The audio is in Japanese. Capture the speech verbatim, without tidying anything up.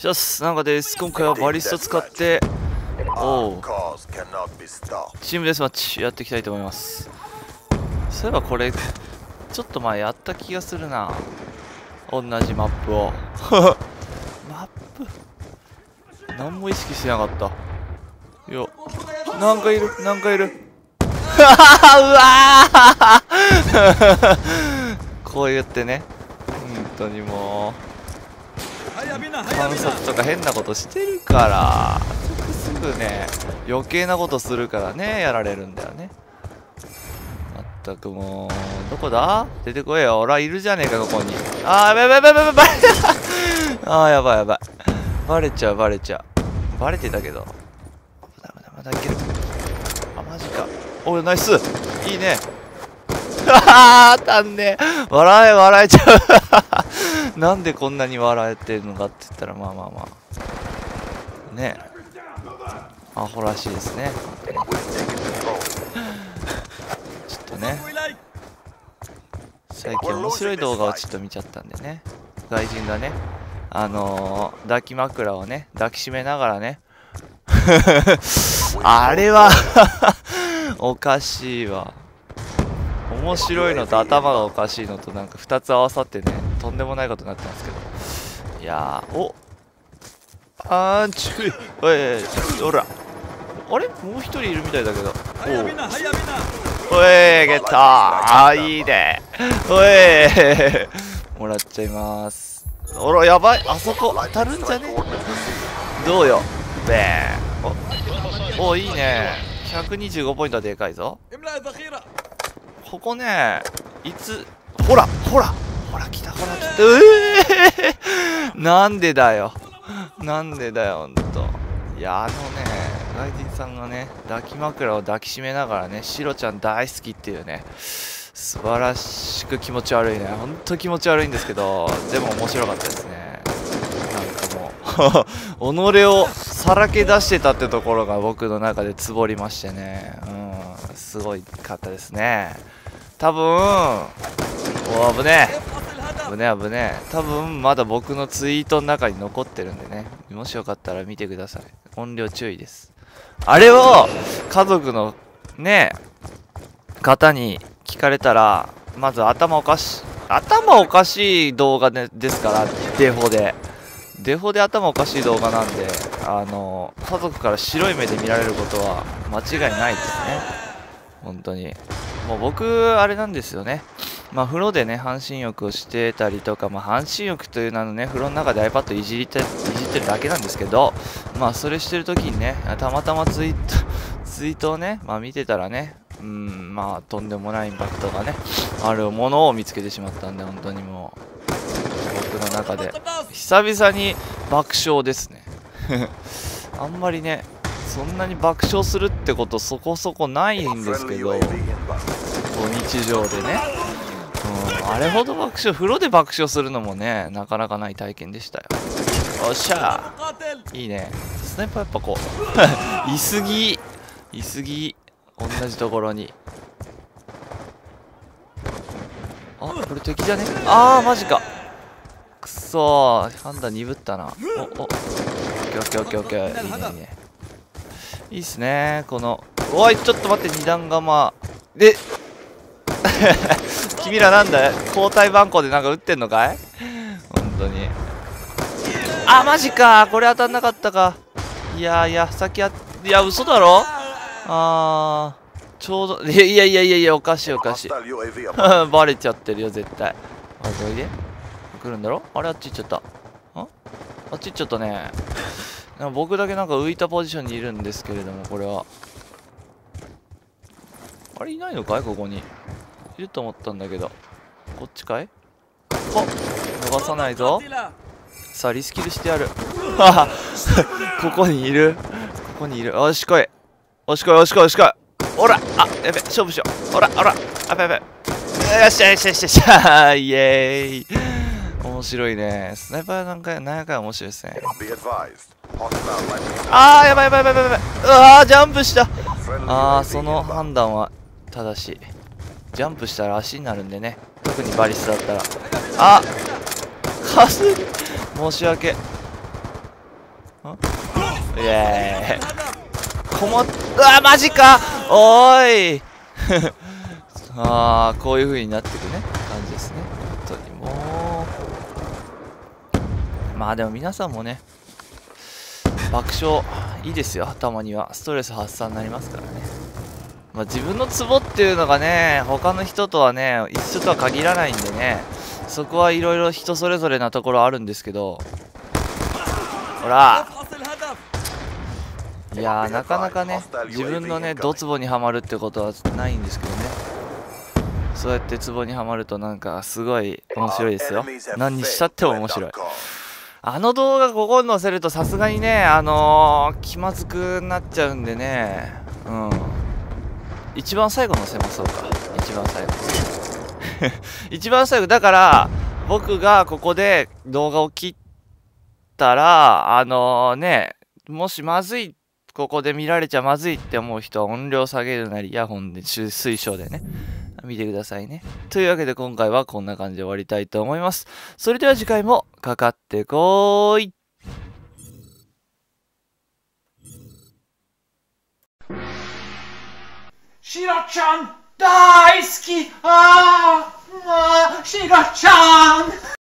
しゃす、なんかです。今回はバリスト使って、おう、チームデスマッチやっていきたいと思います。そういえばこれ、ちょっと前やった気がするな。同じマップを。マップ何も意識してなかった。よっ、なんかいる、なんかいる。うわーこうやってね、本当にもう。観測とか変なことしてるからすぐね余計なことするからねやられるんだよね。まったくもうどこだ、出てこいよ、おらいるじゃねえかここに。あーやばいやばいやばいやばいあーやばいやばい、バレちゃうバレちゃう、バレてたけどまだまだまだいける。あマジか、おいナイスいいねあーたんね、笑え笑えちゃうなんでこんなに笑えてるのかって言ったら、まあまあまあねえアホらしいですねちょっとね最近面白い動画をちょっと見ちゃったんでね、外人がねあのー、抱き枕をね抱きしめながらねあれはおかしいわ。面白いのと頭がおかしいのとなんかふたつ合わさってねとんでもないことになってますけど、いやーおあーんちゅいおいおらあれもうひとりいるみたいだけど、おおおいゲットー、あーいいねおいもらっちゃいます。おらやばい、あそこ当たるんじゃねどうよべー、おおいいね、ひゃくにじゅうごポイントはでかいぞここね。いつほらほらほら来たほら来た、ええー、なんでだよなんでだよほんと。いやあのね外人さんがね抱き枕を抱きしめながらねシロちゃん大好きっていうね素晴らしく気持ち悪いね、ほんと気持ち悪いんですけどでも面白かったですね。なんかもう己をさらけ出してたってところが僕の中でつぼりましてね、うんすごいかったですね。多分お危ねえ危ねえ危ねえ、多分まだ僕のツイートの中に残ってるんでねもしよかったら見てください、音量注意です。あれを家族のね方に聞かれたらまず頭おかしい、頭おかしい動画でですからデフォでデフォで頭おかしい動画なんで、あの家族から白い目で見られることは間違いないですね本当に。もう僕あれなんですよね、まあ風呂でね半身浴をしてたりとか、まあ、半身浴という名のね風呂の中で iPad いじっていじってるだけなんですけど、まあそれしてる時にねたまたまツイートツイートをね、まあ、見てたらねうん、まあとんでもないインパクトがねあるものを見つけてしまったんで本当にもう僕の中で久々に爆笑ですねあんまりねそんなに爆笑するってことそこそこないんですけど日常でね、うん、あれほど爆笑、風呂で爆笑するのもねなかなかない体験でしたよ。おっしゃいいねスナイパーやっぱこういすぎいすぎ同じところに、あこれ敵じゃね、あーマジかくそー判断鈍ったな。おおオッケーオッケーオッケーオッケーいいねいいねいいっすねこの、おいちょっと待って二段構で君らなんだ交代番号でなんか打ってんのかい本当に。あマジかこれ当たんなかったか、いやいや先やいや嘘だろ、あーちょうどいやいやいやいやおかしいおかしいバレちゃってるよ絶対。あどいで来るんだろ、あれあっち行っちゃった、んあっち行っちゃったね。僕だけなんか浮いたポジションにいるんですけれども、これはあれいないのかい、ここにいると思ったんだけどこっちかい、あっ逃さないぞ、さあリスキルしてやるここにいるここにいる、おしこいおしこいおしこいおしこい、おらあやべ勝負しよう、おらおらあべあべよっしゃよっしゃよっしゃよっしゃイエーイ面白いねスナイパーなんか何やかん面白いですね。あーやばいやばいやばいやばい、うわージャンプした、あーその判断は正しい、ジャンプしたら足になるんでね特にバリスだったら、あっかすり申し訳イエーイ。こもっ、うわ、マジかおーいあー、こういう風になってくね、感じですね。本当にもう。まあでも皆さんもね、爆笑、いいですよ、たまには。ストレス発散になりますからね。まあ自分のツボっていうのがね、他の人とはね、一緒とは限らないんでね、そこはいろいろ人それぞれなところあるんですけど、ほらいやー、なかなかね、自分のね、ドツボにはまるってことはないんですけどね、そうやってツボにはまるとなんかすごい面白いですよ。何にしたっても面白い。あの動画ここに載せるとさすがにね、あのー、気まずくなっちゃうんでね、うん。一番最後載せましょうか。一番最後。一番最後、だから、僕がここで動画を切ったら、あのー、ね、もしまずい、ここで見られちゃまずいって思う人は音量下げるなり、イヤホンで、推奨でね。見てくださいね。というわけで今回はこんな感じで終わりたいと思います。それでは次回もかかってこーい。シロちゃん大好き、あー、あー、シロちゃん